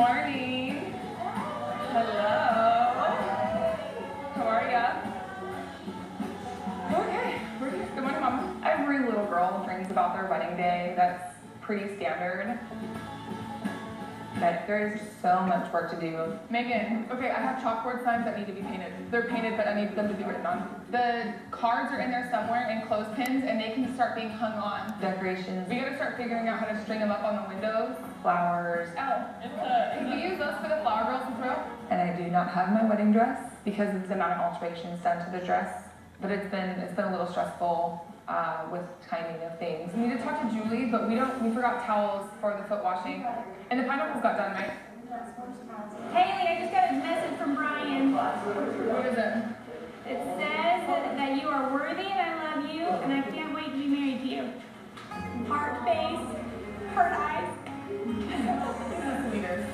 morning. Hello. How are ya? Okay, we're good. Good morning, Mama. Every little girl dreams about their wedding day. That's pretty standard. But there's so much work to do. Megan, okay, I have chalkboard signs that need to be painted. They're painted, but I need them to be written on. The cards are in there somewhere in clothespins, and they can start being hung on. Decorations. We gotta start figuring out how to string them up on the windows. Flowers. Oh, can you use those for the flower girls as well? And I do not have my wedding dress because of the amount of alterations done to the dress. But it's been a little stressful. With timing of things. We need to talk to Julie, but we forgot towels for the foot washing. And the pineapples got done, right? Haleigh, I just got a message from Bryan. What is it? It says that you are worthy and I love you and I can't wait to be married to you. Heart face, heart eyes. Leaders.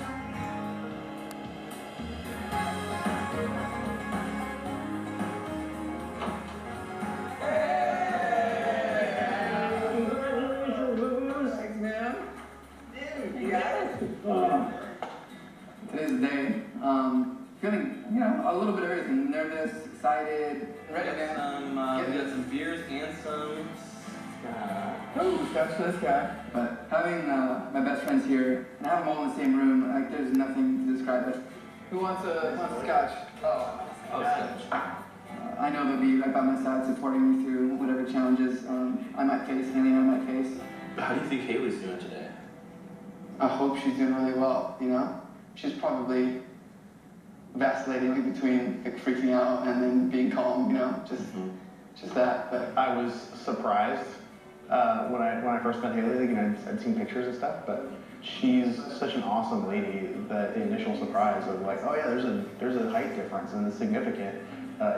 Today's the day. Feeling, a little bit of everything. Nervous, excited, ready. We got some beers and some scotch. Oh, scotch for this guy. But having my best friends here and having them all in the same room, like there's nothing to describe it. Who wants a scotch? Oh, scotch. I know they'll be right by my side, supporting me through whatever challenges I might face. Anything I might face. How do you think Haleigh's doing today? I hope she's doing really well, She's probably vacillating between freaking out and then being calm, just that. But I was surprised when I first met Haleigh, I'd seen pictures and stuff, but she's such an awesome lady that the initial surprise of like, oh yeah, there's a height difference and it's significant.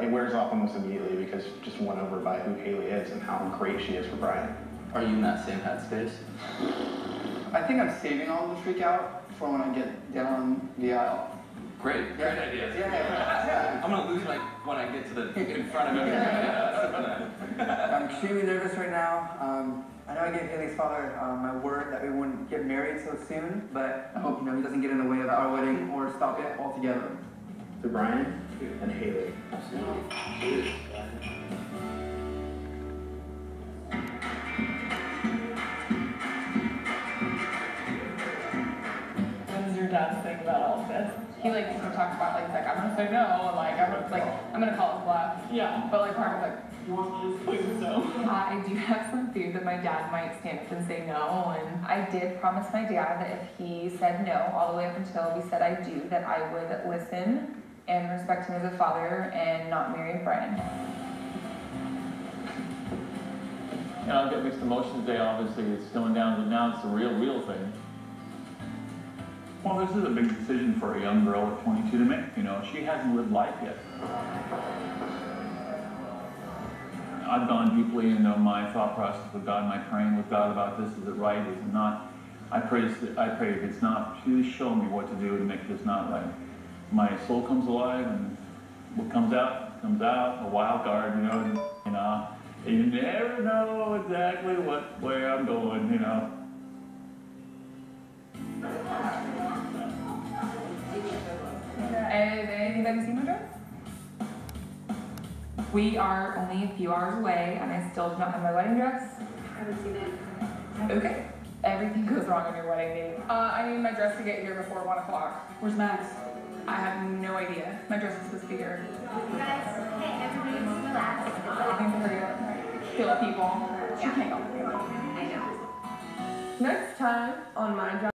It wears off almost immediately because just won over by who Haleigh is and how great she is for Bryan. Are you in that same headspace? I think I'm saving all the freak out for when I get down the aisle. Great ideas. Yeah. I'm gonna lose my when I get to in front of everyone. I'm extremely nervous right now. I know I gave Haleigh's father my word that we wouldn't get married so soon, but I hope he doesn't get in the way of our wedding or stop it altogether. To Bryan and Haleigh. Absolutely. Thing about all of this. He talks about I'm gonna say no, I'm gonna call it bluff. Yeah. But Parker's you want me to say no? I do have some fear that my dad might stand up and say no, and I did promise my dad that if he said no all the way up until we said I do, that I would listen and respect him as a father and not marry Bryan. And I'll get mixed emotions today. Obviously, it's going down, but now it's the real thing. Well, this is a big decision for a young girl at 22 to make. She hasn't lived life yet. I've gone deeply into my thought process with God, my praying with God about this. Is it right? Is it not? I pray if it's not, please show me what to do to make this not right. My soul comes alive, and what comes out, a wild card, You never know exactly where I'm going, Anybody seen my dress? We are only a few hours away, and I still do not have my wedding dress. I haven't seen it. Okay. Everything goes wrong on your wedding day. I need my dress to get here before 1 o'clock. Where's Max? I have no idea. My dress is supposed to be here. You guys, hey, everybody, just relax. Kill people. Yeah. I know. Next time on my job.